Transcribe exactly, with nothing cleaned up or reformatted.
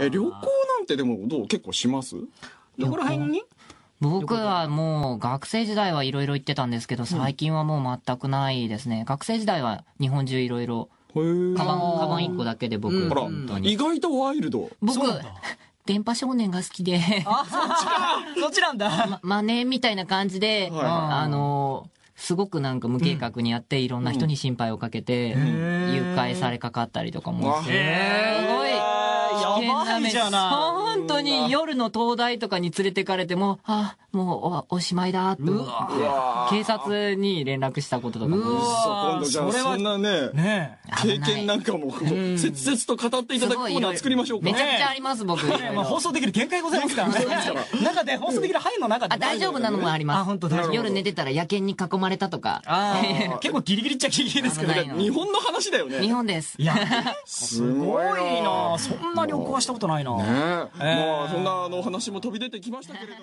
え旅行なんてでもどう結構します？どこら辺に？僕はもう学生時代はいろいろ行ってたんですけど、最近はもう全くないですね。うん、学生時代は日本中いろいろ。カバン、カバンいっこだけで僕、うん、本当に。意外とワイルド。僕、電波少年が好きで。あ、そっちか。そっちなんだ。ま、真似みたいな感じで、はい、あのー、すごくなんか無計画にやって、うん、いろんな人に心配をかけて、うん、誘拐されかかったりとかもして。すごい。本当に夜の灯台とかに連れてかれても、あ、もう お, おしまいだって思って警察に連絡したこととかも。今度じゃあそんなね経験なんかも切々と語っていただくコーナー作りましょうか。めちゃくちゃあります僕。放送できる限界ございますからね。中で放送できる範囲の中で大丈夫なのもあります。夜寝てたら野犬に囲まれたとか。結構ギリギリっちゃギリギリですけど、日本の話だよね。日本です。すごいな、そんな旅行はしたことないな。ねえ、まあそんなお話も飛び出てきましたけれど。